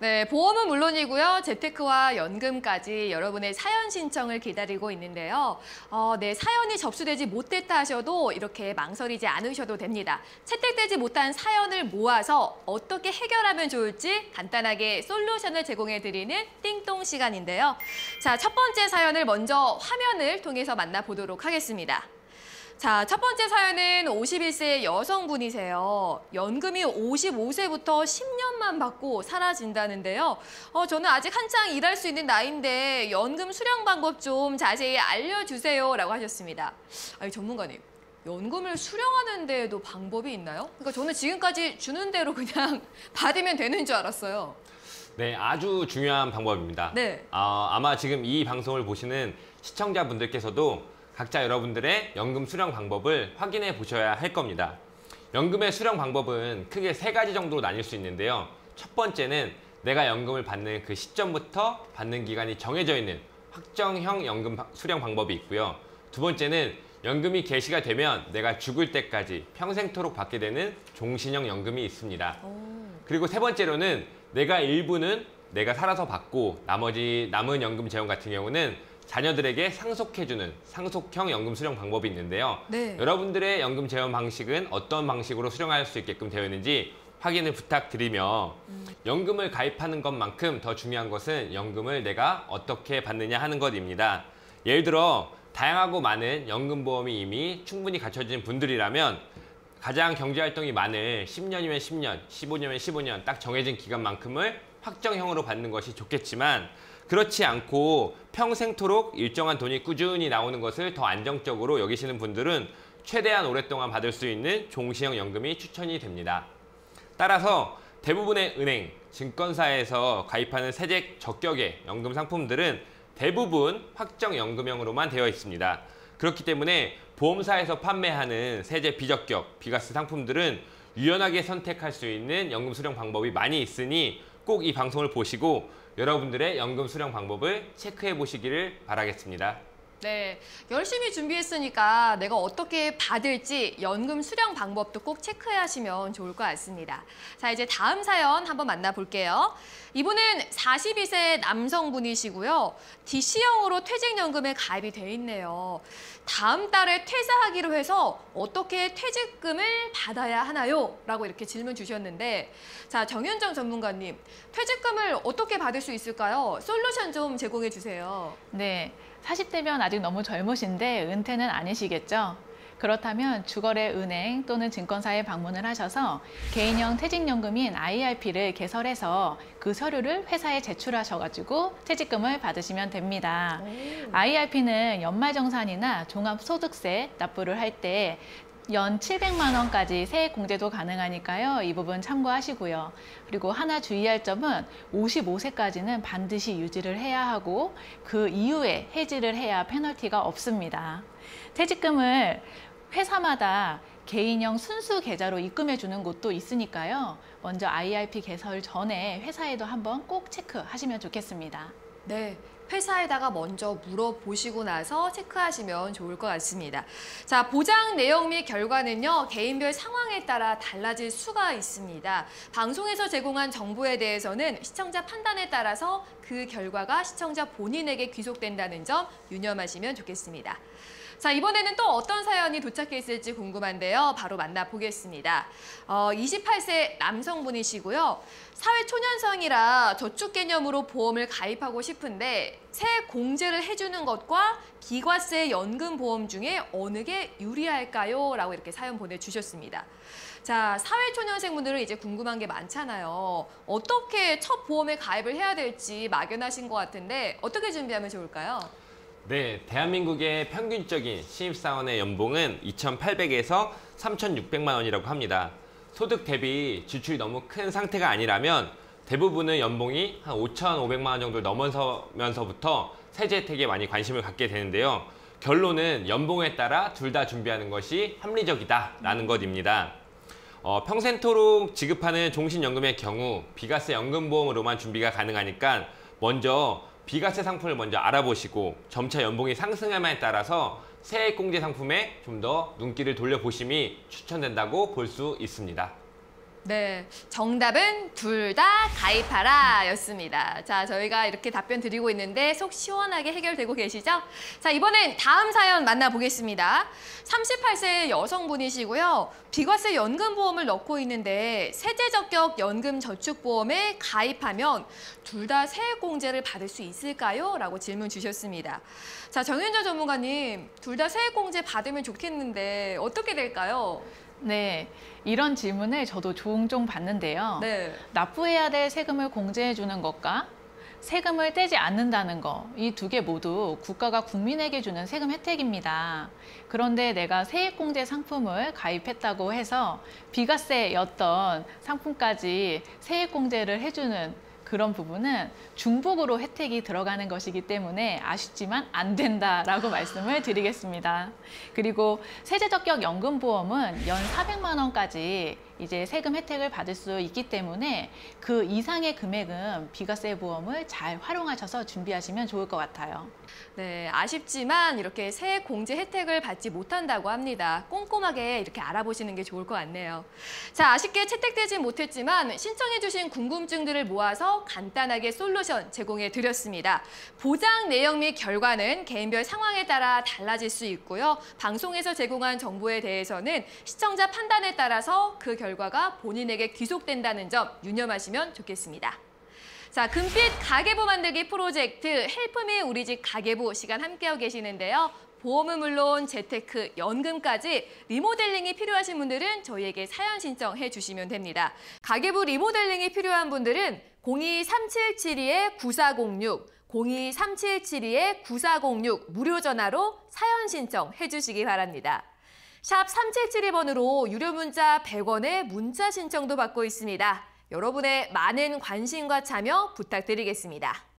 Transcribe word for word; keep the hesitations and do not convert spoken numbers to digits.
네, 보험은 물론이고요. 재테크와 연금까지 여러분의 사연 신청을 기다리고 있는데요. 어, 네, 사연이 접수되지 못했다 하셔도 이렇게 망설이지 않으셔도 됩니다. 채택되지 못한 사연을 모아서 어떻게 해결하면 좋을지 간단하게 솔루션을 제공해드리는 띵동 시간인데요. 자, 첫 번째 사연을 먼저 화면을 통해서 만나보도록 하겠습니다. 자, 첫 번째 사연은 오십일 세 여성분이세요. 연금이 오십오 세부터 십 년만 받고 사라진다는데요. 어, 저는 아직 한창 일할 수 있는 나이인데 연금 수령 방법 좀 자세히 알려주세요 라고 하셨습니다. 아니, 전문가님, 연금을 수령하는 데에도 방법이 있나요? 그러니까 저는 지금까지 주는 대로 그냥 받으면 되는 줄 알았어요. 네, 아주 중요한 방법입니다. 네. 어, 아마 지금 이 방송을 보시는 시청자분들께서도 각자 여러분들의 연금 수령 방법을 확인해 보셔야 할 겁니다. 연금의 수령 방법은 크게 세 가지 정도로 나뉠 수 있는데요. 첫 번째는 내가 연금을 받는 그 시점부터 받는 기간이 정해져 있는 확정형 연금 수령 방법이 있고요. 두 번째는 연금이 개시가 되면 내가 죽을 때까지 평생토록 받게 되는 종신형 연금이 있습니다. 그리고 세 번째로는 내가 일부는 내가 살아서 받고 나머지 남은 연금 재원 같은 경우는 자녀들에게 상속해주는 상속형 연금 수령 방법이 있는데요. 네. 여러분들의 연금 재원 방식은 어떤 방식으로 수령할 수 있게끔 되어 있는지 확인을 부탁드리며, 음. 연금을 가입하는 것만큼 더 중요한 것은 연금을 내가 어떻게 받느냐 하는 것입니다. 예를 들어 다양하고 많은 연금보험이 이미 충분히 갖춰진 분들이라면 가장 경제활동이 많을 십 년이면 십 년, 십오 년이면 십오 년 딱 정해진 기간만큼을 확정형으로 받는 것이 좋겠지만, 그렇지 않고 평생토록 일정한 돈이 꾸준히 나오는 것을 더 안정적으로 여기시는 분들은 최대한 오랫동안 받을 수 있는 종신형 연금이 추천이 됩니다. 따라서 대부분의 은행, 증권사에서 가입하는 세액 적격의 연금 상품들은 대부분 확정연금형으로만 되어 있습니다. 그렇기 때문에 보험사에서 판매하는 세제 비적격, 비과세 상품들은 유연하게 선택할 수 있는 연금 수령 방법이 많이 있으니 꼭 이 방송을 보시고 여러분들의 연금 수령 방법을 체크해 보시기를 바라겠습니다. 네, 열심히 준비했으니까 내가 어떻게 받을지 연금 수령 방법도 꼭 체크하시면 좋을 것 같습니다. 자, 이제 다음 사연 한번 만나볼게요. 이분은 사십이 세 남성분이시고요. 디씨형으로 퇴직연금에 가입이 돼 있네요. 다음 달에 퇴사하기로 해서 어떻게 퇴직금을 받아야 하나요? 라고 이렇게 질문 주셨는데, 자, 정윤정 전문가님, 퇴직금을 어떻게 받을 수 있을까요? 솔루션 좀 제공해 주세요. 네. 사십 대면 아직 너무 젊으신데 은퇴는 아니시겠죠? 그렇다면 주거래 은행 또는 증권사에 방문을 하셔서 개인형 퇴직연금인 아이알피를 개설해서 그 서류를 회사에 제출하셔가지고 퇴직금을 받으시면 됩니다. 오. 아이알피는 연말정산이나 종합소득세 납부를 할 때 연 칠백만 원까지 세액 공제도 가능하니까요. 이 부분 참고하시고요. 그리고 하나 주의할 점은 오십오 세까지는 반드시 유지를 해야 하고 그 이후에 해지를 해야 페널티가 없습니다. 퇴직금을 회사마다 개인형 순수 계좌로 입금해 주는 곳도 있으니까요. 먼저 아이알피 개설 전에 회사에도 한번 꼭 체크하시면 좋겠습니다. 네. 회사에다가 먼저 물어보시고 나서 체크하시면 좋을 것 같습니다. 자, 보장 내용 및 결과는요, 개인별 상황에 따라 달라질 수가 있습니다. 방송에서 제공한 정보에 대해서는 시청자 판단에 따라서 그 결과가 시청자 본인에게 귀속된다는 점 유념하시면 좋겠습니다. 자, 이번에는 또 어떤 사연이 도착해 있을지 궁금한데요. 바로 만나보겠습니다. 어, 이십팔 세 남성분이시고요. 사회초년생이라 저축 개념으로 보험을 가입하고 싶은데 세액 공제를 해주는 것과 비과세 연금보험 중에 어느 게 유리할까요? 라고 이렇게 사연 보내주셨습니다. 자, 사회초년생분들은 이제 궁금한 게 많잖아요. 어떻게 첫 보험에 가입을 해야 될지 막연하신 것 같은데 어떻게 준비하면 좋을까요? 네, 대한민국의 평균적인 신입사원의 연봉은 이천팔백에서 삼천육백만 원이라고 합니다. 소득 대비 지출이 너무 큰 상태가 아니라면 대부분은 연봉이 한 오천오백만 원 정도 넘어서면서부터 세제 혜택에 많이 관심을 갖게 되는데요. 결론은 연봉에 따라 둘 다 준비하는 것이 합리적이다라는 것입니다. 어, 평생토록 지급하는 종신연금의 경우 비과세 연금보험으로만 준비가 가능하니까 먼저 비과세 상품을 먼저 알아보시고 점차 연봉이 상승함에 따라서 세액공제 상품에 좀 더 눈길을 돌려보심이 추천된다고 볼 수 있습니다. 네, 정답은 둘 다 가입하라 였습니다. 자, 저희가 이렇게 답변 드리고 있는데 속 시원하게 해결되고 계시죠? 자, 이번엔 다음 사연 만나보겠습니다. 서른여덟 세 여성분이시고요. 비과세 연금보험을 넣고 있는데 세제적격 연금저축보험에 가입하면 둘 다 세액공제를 받을 수 있을까요? 라고 질문 주셨습니다. 자, 정윤정 전문가님, 둘 다 세액공제 받으면 좋겠는데 어떻게 될까요? 네, 이런 질문을 저도 종종 받는데요. 네. 납부해야 될 세금을 공제해주는 것과 세금을 떼지 않는다는 것, 이 두 개 모두 국가가 국민에게 주는 세금 혜택입니다. 그런데 내가 세액공제 상품을 가입했다고 해서 비과세였던 상품까지 세액공제를 해주는 그런 부분은 중복으로 혜택이 들어가는 것이기 때문에 아쉽지만 안 된다라고 말씀을 드리겠습니다. 그리고 세제적격 연금보험은 연 사백만 원까지 이제 세금 혜택을 받을 수 있기 때문에 그 이상의 금액은 비과세 보험을 잘 활용하셔서 준비하시면 좋을 것 같아요. 네, 아쉽지만 이렇게 세액 공제 혜택을 받지 못한다고 합니다. 꼼꼼하게 이렇게 알아보시는 게 좋을 것 같네요. 자, 아쉽게 채택되지 못했지만 신청해주신 궁금증들을 모아서 간단하게 솔루션 제공해 드렸습니다. 보장 내용 및 결과는 개인별 상황에 따라 달라질 수 있고요. 방송에서 제공한 정보에 대해서는 시청자 판단에 따라서 그 결과 결과가 본인에게 귀속된다는 점 유념하시면 좋겠습니다. 자, 금빛 가계부 만들기 프로젝트 헬프미 우리 집 가계부 시간 함께하고 계시는데요. 보험은 물론 재테크, 연금까지 리모델링이 필요하신 분들은 저희에게 사연 신청해 주시면 됩니다. 가계부 리모델링이 필요한 분들은 공이 삼칠칠이 구사공육, 공이 삼칠칠이 구사공육 무료 전화로 사연 신청해 주시기 바랍니다. 샵 삼칠칠이 번으로 유료 문자 백 원의 문자 신청도 받고 있습니다. 여러분의 많은 관심과 참여 부탁드리겠습니다.